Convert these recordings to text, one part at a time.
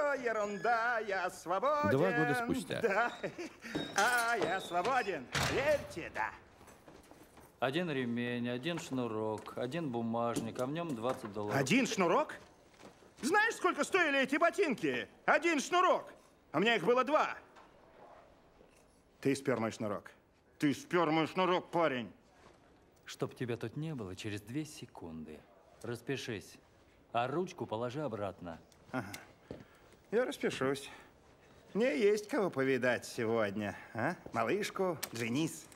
все ерунда, я свободен. 2 года спустя. Да. А я свободен, верьте, да. 1 ремень, 1 шнурок, 1 бумажник, а в нем $20. 1 шнурок? Знаешь, сколько стоили эти ботинки? 1 шнурок. А у меня их было 2. Ты спер мой шнурок. Ты спер мой шнурок, парень. Чтоб тебя тут не было, через 2 секунды. Распишись, а ручку положи обратно. Ага. Я распишусь. Мне есть кого повидать сегодня. А? Малышку, Дженис.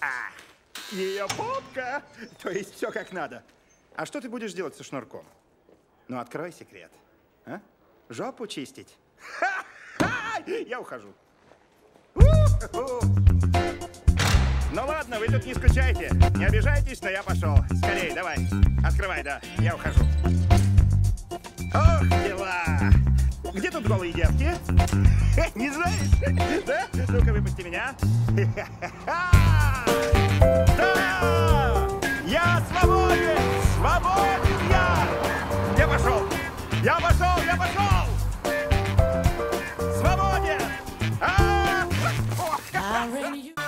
Ах! Ее попка! То есть все как надо. А что ты будешь делать со шнурком? Ну, открой секрет. А? Жопу чистить. Ха-ха! Я ухожу. Ну ладно, вы тут не скучайте. Не обижайтесь, но я пошел. Скорей, давай. Открывай, да. Я ухожу. Ох, дела! Где тут голые девки? Не знаешь? Да? Ну-ка, выпусти меня. Да! Я свободен! Свободен я! Я пошел! Я пошел! Я пошел! Свободен!